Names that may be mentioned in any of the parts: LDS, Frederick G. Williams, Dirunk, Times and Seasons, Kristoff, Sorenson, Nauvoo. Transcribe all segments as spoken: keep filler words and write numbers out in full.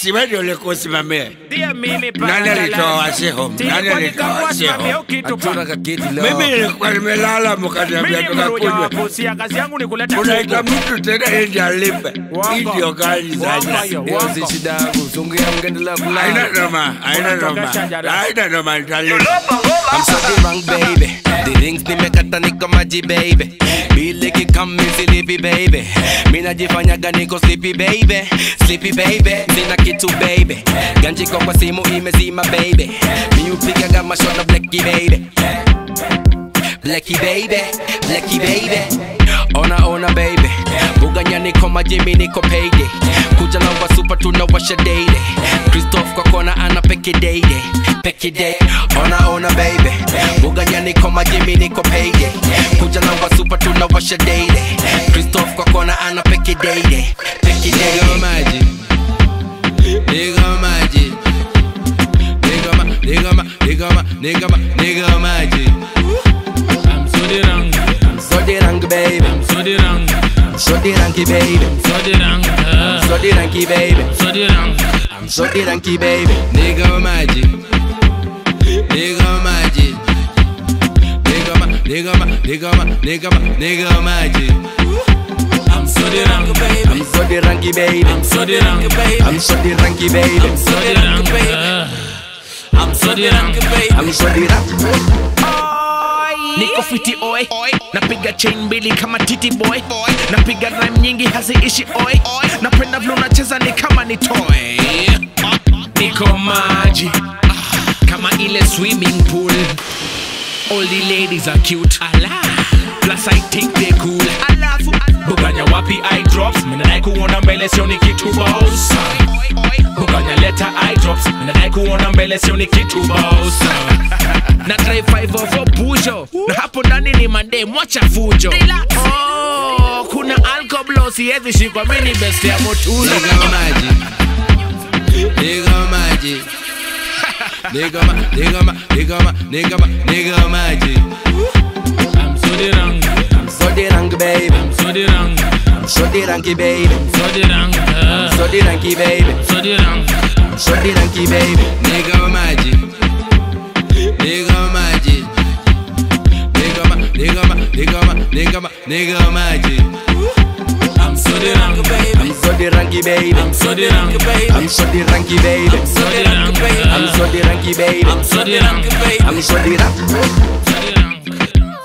Si wewe ndio ulikuwa usimamia. Nani alitoa wasi home? Nani alitoa wasi home? Tunataka kiti leo. Mimi nilikuwa nimelala mkaniambia tunakunywa. Kuna mtu tena nje alipe. Ndio gari zaidi. Hiyo si shida yangu. Songe yangu endelea kula. Haina noma, haina noma. Haina noma. I'm so dirunk baby. The rings nimekata niko maji baby. Bile kikami sleepy baby. Mina jifanyaga niko sleepy baby. Sleepy baby. Sina kitu baby. Ganji kwa kwa simu imezima baby. Miu piga gama shona blacky baby. Blacky baby, blacky baby. Ona ona baby. Buganya niko majimi niko payday. Kuja na uwa super tunawasha daily. Kristoff kwa kona ana peke daily. Peke day. Ona ona baby. Buganya niko majimi niko payday. Kuja na uwa super tunawasha daily. Kristoff kwa kona ana peke daily. Peke day. Nigga magic, nigga ma, nigga ma, nigga ma, nigga ma, nigga magic. I'm so dirunk, I'm so dirunk baby, I'm so dirunk, so dirunky baby, so dirunk, so dirunky baby, so dirunk, I'm so dirunky baby. Nigga magic, nigga magic, nigga ma, nigga ma, nigga ma, nigga ma, nigga magic. I'm so dirunk baby, I'm so dirunk baby, I'm so dirunk baby, I'm so dirunk baby, I'm so dirunk baby, I'm so dirunk baby, I'm so dirunk. Niko fiti oi, oi. Napiga chain mbili kama titi boy, boy. Napiga rhyme nyingi haziishi oi, oi. Napenda vile unacheza ni kama ni toy. Niko maji kama ile swimming pool. All the ladies are cute. Ala. Plus I think they cool. Alafu Buganya wapi eye drops. Mina like kuona mbele sio ni kitu boss. Buganya letter eye drops. Mina like kuona mbele sio ni kitu boss. Na try five over pujo. Na hapo ndani ni mande mwacha fujo. Oh, kuna alcohol blow siezi shikwa mini best ya motula. Nigga maji, nigga maji, nigga ma, nigga ma, nigga ma, nigga ma, nigga maji. I'm so dirunk baby, I'm so dirunk, so dirunky baby, so dirunk, so dirunky baby, so dirunk, so dirunky baby. Nigga magic, nigga magic, nigga ma, nigga ma, nigga ma, nigga ma, nigga magic. I'm so dirunk baby, I'm so dirunky baby, I'm so dirunk baby, I'm so dirunky baby, I'm so dirunk baby, I'm so dirunky baby, I'm so dirunk baby, I'm so dirunk.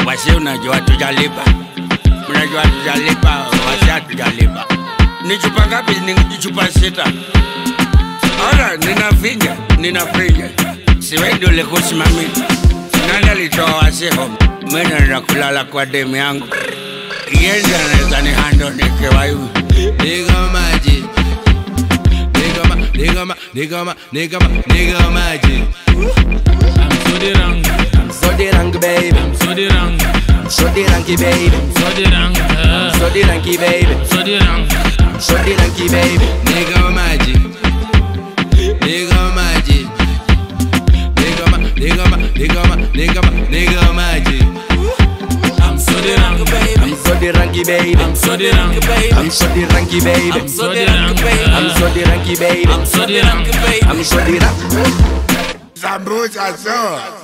Wasi unajua tujalipa, unajua tujalipa, wasi hatujalipa. Ni chupa ngapi? Ni chupa sita. Ora, ninafinya, ninafinya. Siwe ndio ulikuwa usimamia. Nani alitoa wasi home? Mimi ninakulala kwa demu yangu. Yeye ndiye anaweza ni handle nikiwa hivi. Nigga maji, nigga ma, nigga ma, nigga ma, nigga ma, nigga maji. I'm so dirunk, I'm so dirunk baby, I'm so dirunk, so dirunky baby, so dirunk, so dirunky baby, so dirunk, so dirunky baby. Nigga magic, nigga magic, nigga ma, nigga ma, nigga ma, nigga ma, nigga magic. I'm so dirunk baby, I'm so dirunky baby, I'm so dirunk baby, I'm so dirunky baby, I'm so dirunk baby, I'm so dirunky baby, I'm so dirunk baby, I'm so dirunk. Zambuja so.